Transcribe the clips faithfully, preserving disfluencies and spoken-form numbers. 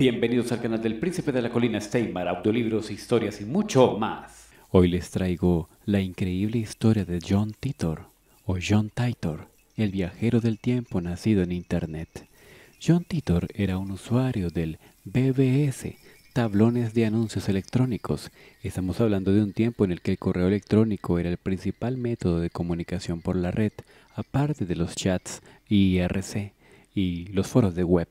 Bienvenidos al canal del Príncipe de la Colina, Steimar, audiolibros, historias y mucho más. Hoy les traigo la increíble historia de John Titor, o John Titor, el viajero del tiempo nacido en Internet. John Titor era un usuario del B B S, tablones de anuncios electrónicos. Estamos hablando de un tiempo en el que el correo electrónico era el principal método de comunicación por la red, aparte de los chats I R C y los foros de web.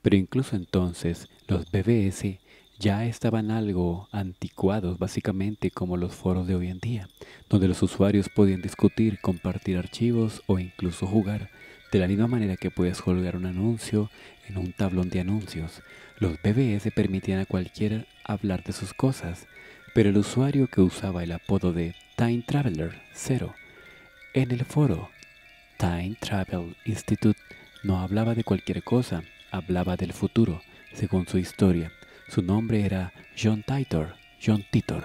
Pero incluso entonces, los B B S ya estaban algo anticuados, básicamente como los foros de hoy en día, donde los usuarios podían discutir, compartir archivos o incluso jugar. De la misma manera que puedes colgar un anuncio en un tablón de anuncios, los B B S permitían a cualquiera hablar de sus cosas, pero el usuario que usaba el apodo de Time Traveler cero en el foro Time Travel Institute no hablaba de cualquier cosa. Hablaba del futuro, según su historia. Su nombre era John Titor, John Titor,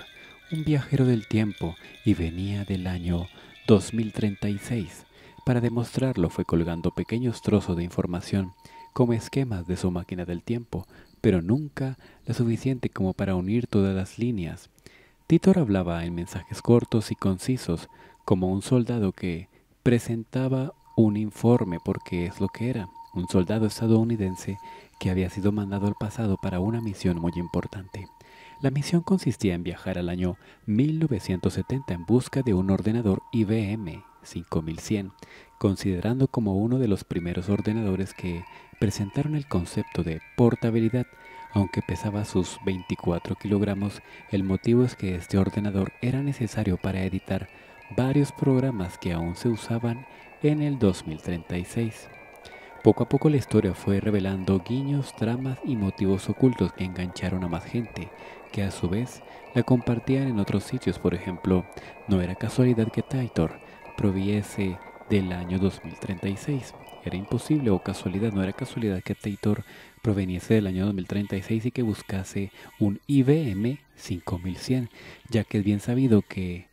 un viajero del tiempo, y venía del año dos mil treinta y seis. Para demostrarlo fue colgando pequeños trozos de información como esquemas de su máquina del tiempo, pero nunca la suficiente como para unir todas las líneas. Titor hablaba en mensajes cortos y concisos, como un soldado que presentaba un informe porque es lo que era. Un soldado estadounidense que había sido mandado al pasado para una misión muy importante. La misión consistía en viajar al año mil novecientos setenta en busca de un ordenador I B M cinco mil cien, considerando como uno de los primeros ordenadores que presentaron el concepto de portabilidad. Aunque pesaba sus veinticuatro kilogramos, el motivo es que este ordenador era necesario para editar varios programas que aún se usaban en el dos mil treinta y seis. Poco a poco la historia fue revelando guiños, tramas y motivos ocultos que engancharon a más gente, que a su vez la compartían en otros sitios. Por ejemplo, no era casualidad que Titor proviese del año dos mil treinta y seis. Era imposible o casualidad, no era casualidad que Titor proveniese del año dos mil treinta y seis y que buscase un I B M cinco mil cien, ya que es bien sabido que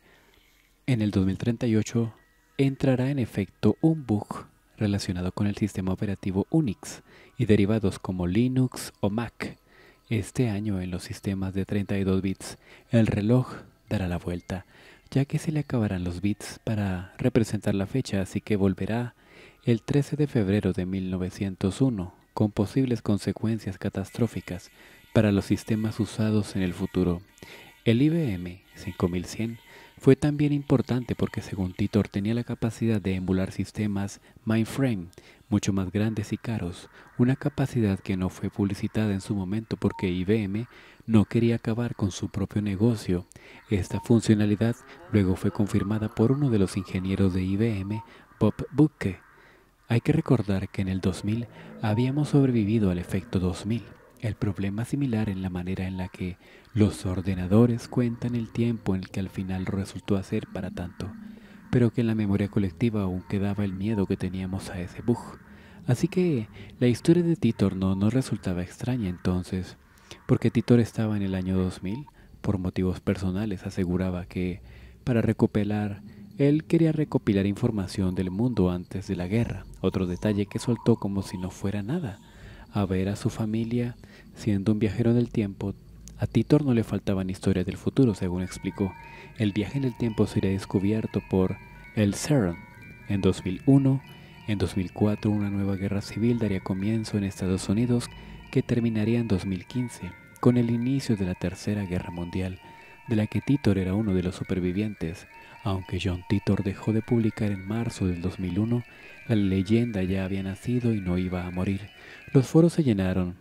en el dos mil treinta y ocho entrará en efecto un bug relacionado con el sistema operativo UNIX y derivados como Linux o Mac. Este año en los sistemas de treinta y dos bits, el reloj dará la vuelta, ya que se le acabarán los bits para representar la fecha, así que volverá el trece de febrero de mil novecientos uno, con posibles consecuencias catastróficas para los sistemas usados en el futuro. El I B M cinco mil cien fue también importante porque según Titor tenía la capacidad de emular sistemas mainframe mucho más grandes y caros, una capacidad que no fue publicitada en su momento porque I B M no quería acabar con su propio negocio. Esta funcionalidad luego fue confirmada por uno de los ingenieros de I B M, Bob Bucke. Hay que recordar que en el dos mil habíamos sobrevivido al efecto dos mil. El problema similar en la manera en la que los ordenadores cuentan el tiempo en el que al final resultó hacer para tanto, pero que en la memoria colectiva aún quedaba el miedo que teníamos a ese bug. Así que la historia de Titor no nos resultaba extraña entonces, porque Titor estaba en el año dos mil, por motivos personales aseguraba que para recuperar él quería recopilar información del mundo antes de la guerra, otro detalle que soltó como si no fuera nada. A ver a su familia siendo un viajero del tiempo, a Titor no le faltaban historias del futuro, según explicó. El viaje en el tiempo sería descubierto por el CERN en dos mil uno. En dos mil cuatro una nueva guerra civil daría comienzo en Estados Unidos que terminaría en dos mil quince con el inicio de la Tercera Guerra Mundial, de la que Titor era uno de los supervivientes. Aunque John Titor dejó de publicar en marzo del dos mil uno, la leyenda ya había nacido y no iba a morir. Los foros se llenaron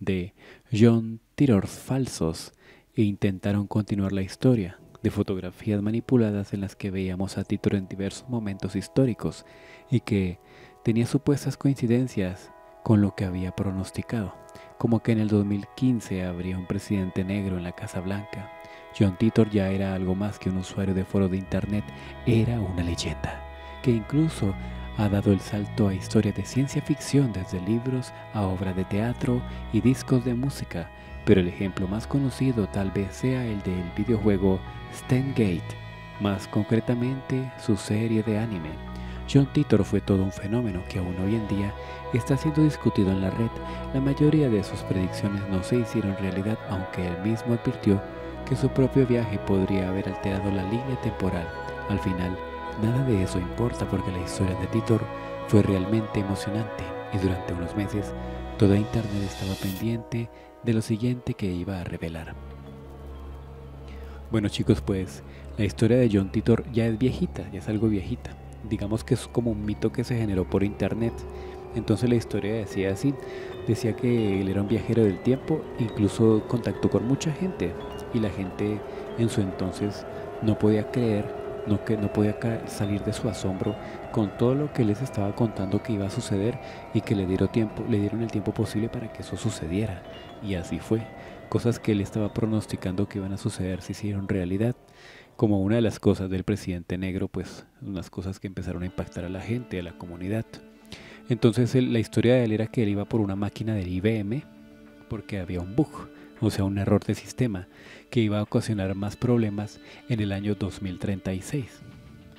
de John Titors falsos e intentaron continuar la historia, de fotografías manipuladas en las que veíamos a Titor en diversos momentos históricos y que tenía supuestas coincidencias con lo que había pronosticado, como que en el dos mil quince habría un presidente negro en la Casa Blanca. John Titor ya era algo más que un usuario de foro de internet, era una leyenda, que incluso ha dado el salto a historias de ciencia ficción, desde libros a obras de teatro y discos de música, pero el ejemplo más conocido tal vez sea el del videojuego Stargate, más concretamente su serie de anime. John Titor fue todo un fenómeno que aún hoy en día está siendo discutido en la red. La mayoría de sus predicciones no se hicieron realidad, aunque él mismo advirtió que su propio viaje podría haber alterado la línea temporal. Al final, nada de eso importa porque la historia de Titor fue realmente emocionante y durante unos meses toda Internet estaba pendiente de lo siguiente que iba a revelar. Bueno chicos, pues la historia de John Titor ya es viejita, ya es algo viejita. Digamos que es como un mito que se generó por Internet. Entonces la historia decía así, decía que él era un viajero del tiempo, incluso contactó con mucha gente y la gente en su entonces no podía creer, no, que no podía salir de su asombro con todo lo que les estaba contando que iba a suceder y que le dieron tiempo, le dieron el tiempo posible para que eso sucediera. Y así fue. Cosas que él estaba pronosticando que iban a suceder se hicieron realidad, como una de las cosas del presidente negro, pues unas cosas que empezaron a impactar a la gente, a la comunidad. Entonces él, la historia de él era que él iba por una máquina del I B M porque había un bug, o sea un error de sistema que iba a ocasionar más problemas en el año dos mil treinta y seis.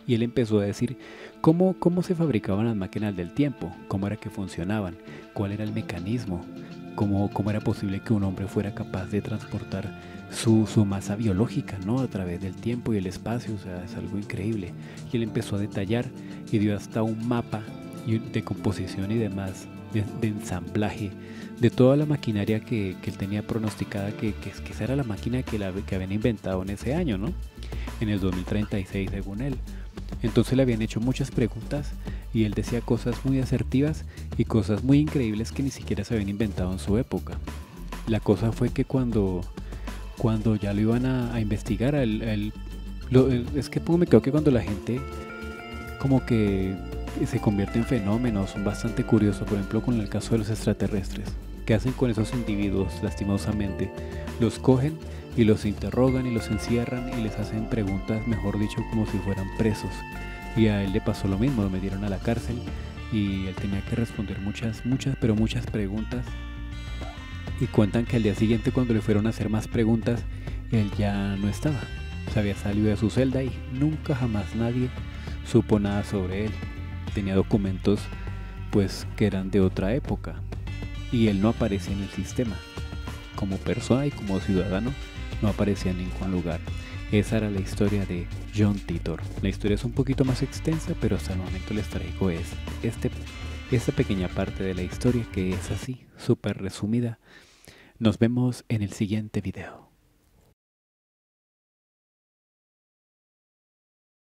Y él empezó a decir cómo, cómo se fabricaban las máquinas del tiempo, cómo era que funcionaban, cuál era el mecanismo, cómo, cómo era posible que un hombre fuera capaz de transportar su, su masa biológica, ¿no?, a través del tiempo y el espacio. O sea, es algo increíble. Y él empezó a detallar y dio hasta un mapa de composición y demás, de, de ensamblaje, de toda la maquinaria que, que él tenía pronosticada, que, que, que esa era la máquina que, la, que habían inventado en ese año, ¿no?, en el dos mil treinta y seis según él. Entonces le habían hecho muchas preguntas y él decía cosas muy asertivas y cosas muy increíbles que ni siquiera se habían inventado en su época. La cosa fue que cuando, cuando ya lo iban a, a investigar, a él, a él, lo, es que me creo que cuando la gente como que se convierte en fenómenos bastante curiosos, por ejemplo con el caso de los extraterrestres, ¿qué hacen con esos individuos? Lastimosamente los cogen y los interrogan y los encierran y les hacen preguntas, mejor dicho, como si fueran presos. Y a él le pasó lo mismo, lo metieron a la cárcel y él tenía que responder muchas, muchas, pero muchas preguntas. Y cuentan que al día siguiente, cuando le fueron a hacer más preguntas, él ya no estaba, se había salido de su celda y nunca jamás nadie supo nada sobre él. Tenía documentos pues que eran de otra época y él no aparecía en el sistema como persona y como ciudadano, no aparecía en ningún lugar. Esa era la historia de John Titor. La historia es un poquito más extensa, pero hasta el momento les traigo es este, esta pequeña parte de la historia que es así, súper resumida. Nos vemos en el siguiente video.